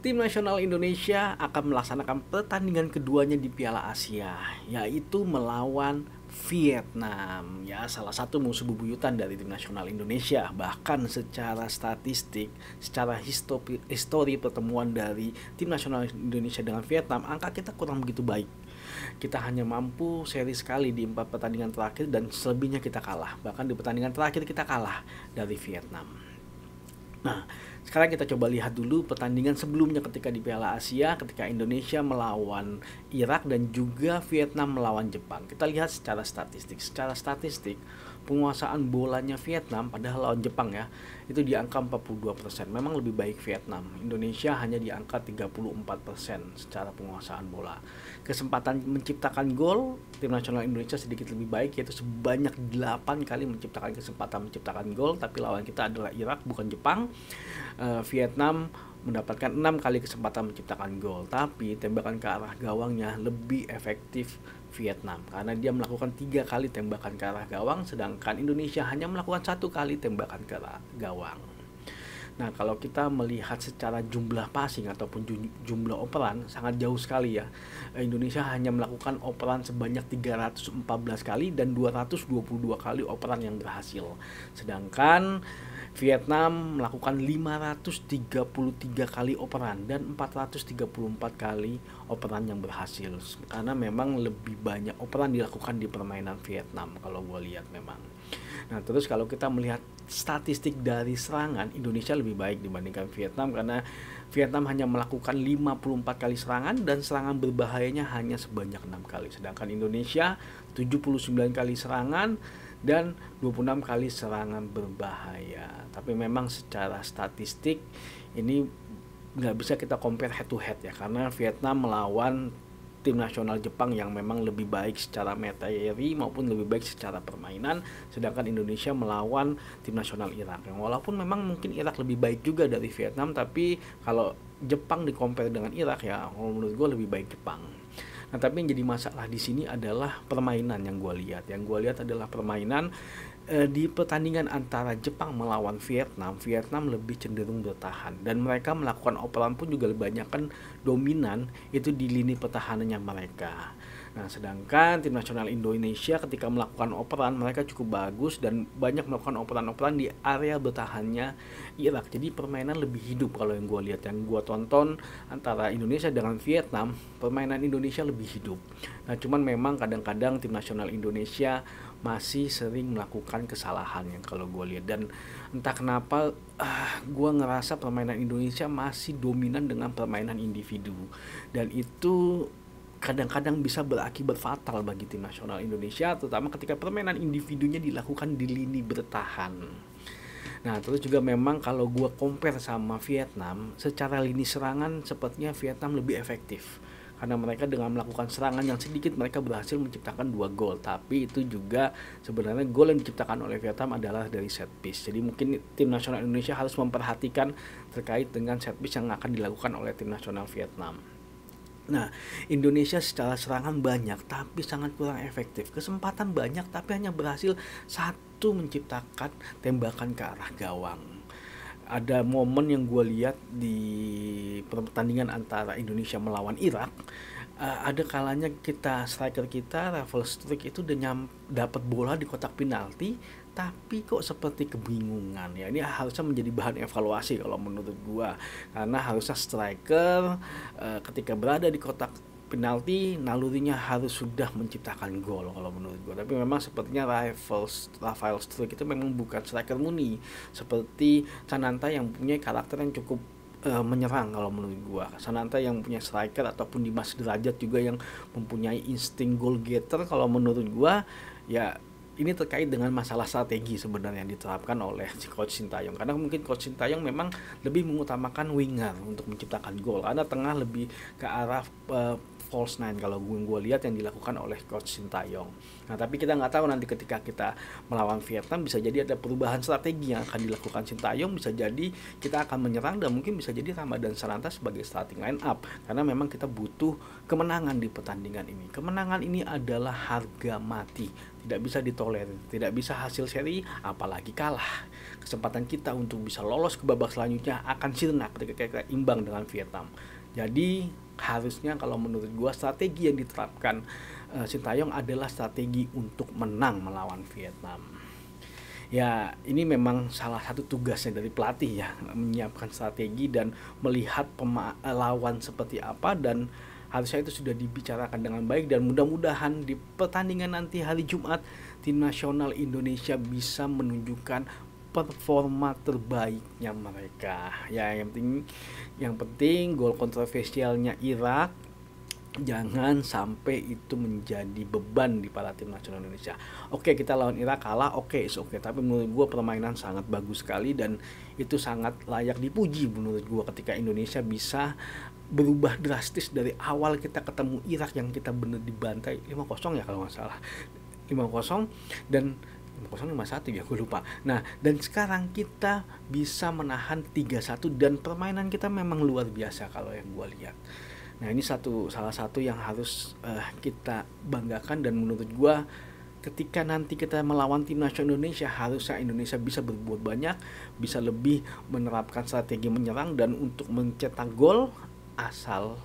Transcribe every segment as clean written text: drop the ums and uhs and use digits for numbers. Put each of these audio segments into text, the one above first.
tim nasional Indonesia akan melaksanakan pertandingan keduanya di Piala Asia, yaitu melawan Vietnam, ya, salah satu musuh bebuyutan dari tim nasional Indonesia. Bahkan secara statistik, secara histori pertemuan dari tim nasional Indonesia dengan Vietnam, angka kita kurang begitu baik. Kita hanya mampu seri sekali di 4 pertandingan terakhir dan selebihnya kita kalah. Bahkan di pertandingan terakhir kita kalah dari Vietnam. Nah, sekarang kita coba lihat dulu pertandingan sebelumnya ketika di Piala Asia, ketika Indonesia melawan Irak dan juga Vietnam melawan Jepang. Kita lihat secara statistik. Secara statistik, penguasaan bolanya Vietnam padahal lawan Jepang ya, itu di angka 42%. Memang lebih baik Vietnam. Indonesia hanya di angka 34% secara penguasaan bola. Kesempatan menciptakan gol, tim nasional Indonesia sedikit lebih baik, yaitu sebanyak 8 kali menciptakan kesempatan menciptakan gol. Tapi lawan kita adalah Irak, bukan Jepang. Vietnam mendapatkan 6 kali kesempatan menciptakan gol, tapi tembakan ke arah gawangnya lebih efektif Vietnam karena dia melakukan 3 kali tembakan ke arah gawang, sedangkan Indonesia hanya melakukan 1 kali tembakan ke arah gawang. Nah, kalau kita melihat secara jumlah passing ataupun jumlah operan, sangat jauh sekali ya. Indonesia hanya melakukan operan sebanyak 314 kali dan 222 kali operan yang berhasil, sedangkan Vietnam melakukan 533 kali operan dan 434 kali operan yang berhasil. Karena memang lebih banyak operan dilakukan di permainan Vietnam kalau gue lihat memang. Nah, terus kalau kita melihat statistik dari serangan, Indonesia lebih baik dibandingkan Vietnam karena Vietnam hanya melakukan 54 kali serangan dan serangan berbahayanya hanya sebanyak 6 kali. Sedangkan Indonesia 79 kali serangan dan 26 kali serangan berbahaya. Tapi memang secara statistik ini nggak bisa kita compare head to head ya, karena Vietnam melawan tim nasional Jepang yang memang lebih baik secara materi maupun lebih baik secara permainan, sedangkan Indonesia melawan tim nasional Irak yang walaupun memang mungkin Irak lebih baik juga dari Vietnam, tapi kalau Jepang dikompare dengan Irak ya menurut gue lebih baik Jepang. Nah, tapi yang jadi masalah di sini adalah permainan yang gue lihat. Yang gue lihat adalah permainan di pertandingan antara Jepang melawan Vietnam. Vietnam lebih cenderung bertahan dan mereka melakukan operan pun juga kebanyakan dominan itu di lini pertahanannya mereka. Nah, sedangkan tim nasional Indonesia ketika melakukan operan mereka cukup bagus dan banyak melakukan operan-operan di area bertahannya Irak. Jadi permainan lebih hidup kalau yang gue lihat, yang gue tonton antara Indonesia dengan Vietnam, permainan Indonesia lebih hidup. Nah, cuman memang kadang-kadang tim nasional Indonesia masih sering melakukan kesalahan yang kalau gue lihat, dan entah kenapa gue ngerasa permainan Indonesia masih dominan dengan permainan individu, dan itu kadang-kadang bisa berakibat fatal bagi tim nasional Indonesia, terutama ketika permainan individunya dilakukan di lini bertahan. Nah, terus juga memang kalau gue compare sama Vietnam, secara lini serangan sepertinya Vietnam lebih efektif. Karena mereka dengan melakukan serangan yang sedikit mereka berhasil menciptakan 2 gol. Tapi itu juga sebenarnya gol yang diciptakan oleh Vietnam adalah dari set piece. Jadi mungkin tim nasional Indonesia harus memperhatikan terkait dengan set piece yang akan dilakukan oleh tim nasional Vietnam. Nah, Indonesia secara serangan banyak tapi sangat kurang efektif. Kesempatan banyak tapi hanya berhasil 1 menciptakan tembakan ke arah gawang. Ada momen yang gue lihat di pertandingan antara Indonesia melawan Irak, ada kalanya kita striker kita Rafael Struick itu dapat bola di kotak penalti tapi kok seperti kebingungan ya. Ini harusnya menjadi bahan evaluasi kalau menurut gue, karena harusnya striker ketika berada di kotak penalti nalurinya harus sudah menciptakan gol kalau menurut gue. Tapi memang sepertinya Rafael Struick itu memang bukan striker murni seperti Sananta yang punya karakter yang cukup menyerang kalau menurut gue. Sananta yang punya striker ataupun Dimas Derajat juga yang mempunyai insting goal getter kalau menurut gue ya. Ini terkait dengan masalah strategi sebenarnya yang diterapkan oleh coach Shin Tae-yong, karena mungkin coach Shin Tae-yong memang lebih mengutamakan winger untuk menciptakan gol, karena tengah lebih ke arah false nine kalau gue lihat yang dilakukan oleh coach Shin Tae-yong. Nah, tapi kita nggak tahu nanti ketika kita melawan Vietnam bisa jadi ada perubahan strategi yang akan dilakukan Shin Tae-yong, bisa jadi kita akan menyerang dan mungkin bisa jadi Ramadhan Sananta sebagai starting line up, karena memang kita butuh kemenangan di pertandingan ini. Kemenangan ini adalah harga mati, tidak bisa ditolerir, tidak bisa hasil seri apalagi kalah. Kesempatan kita untuk bisa lolos ke babak selanjutnya akan sirna ketika kita imbang dengan Vietnam. Jadi harusnya kalau menurut gua strategi yang diterapkan Shin Tae-yong adalah strategi untuk menang melawan Vietnam. Ya, ini memang salah satu tugasnya dari pelatih ya, menyiapkan strategi dan melihat lawan seperti apa, dan harusnya itu sudah dibicarakan dengan baik, dan mudah-mudahan di pertandingan nanti hari Jumat tim nasional Indonesia bisa menunjukkan performa terbaiknya mereka. Ya, yang penting gol kontroversialnya Irak jangan sampai itu menjadi beban di para tim nasional Indonesia. Oke, kita lawan Irak kalah, oke, tapi menurut gue permainan sangat bagus sekali dan itu sangat layak dipuji menurut gue ketika Indonesia bisa berubah drastis dari awal kita ketemu Irak yang kita bener dibantai 5-0 ya kalau nggak salah, 5-0 dan 051 ya, gue lupa. Nah, dan sekarang kita bisa menahan 3-1 dan permainan kita memang luar biasa kalau yang gue lihat. Nah, ini salah satu yang harus kita banggakan, dan menurut gue ketika nanti kita melawan tim nasional Indonesia, harusnya Indonesia bisa berbuat banyak, bisa lebih menerapkan strategi menyerang dan untuk mencetak gol, asal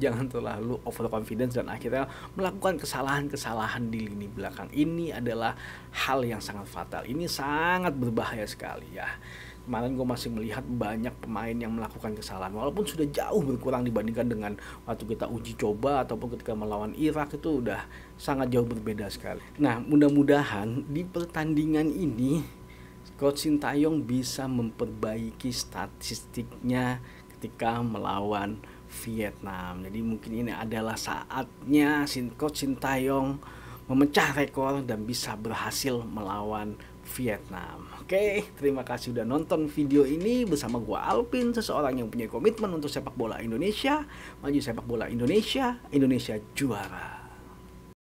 jangan terlalu overconfidence dan akhirnya melakukan kesalahan-kesalahan di lini belakang. Ini adalah hal yang sangat fatal. Ini sangat berbahaya sekali ya. Kemarin gue masih melihat banyak pemain yang melakukan kesalahan. Walaupun sudah jauh berkurang dibandingkan dengan waktu kita uji coba ataupun ketika melawan Irak, itu udah sangat jauh berbeda sekali. Nah, mudah-mudahan di pertandingan ini coach Shin Tae-yong bisa memperbaiki statistiknya ketika melawan Vietnam. Jadi mungkin ini adalah saatnya coach Shin Tae-yong memecah rekor dan bisa berhasil melawan Vietnam. Oke, terima kasih udah nonton video ini bersama gua Alpin, seseorang yang punya komitmen untuk sepak bola Indonesia. Maju sepak bola Indonesia, Indonesia juara.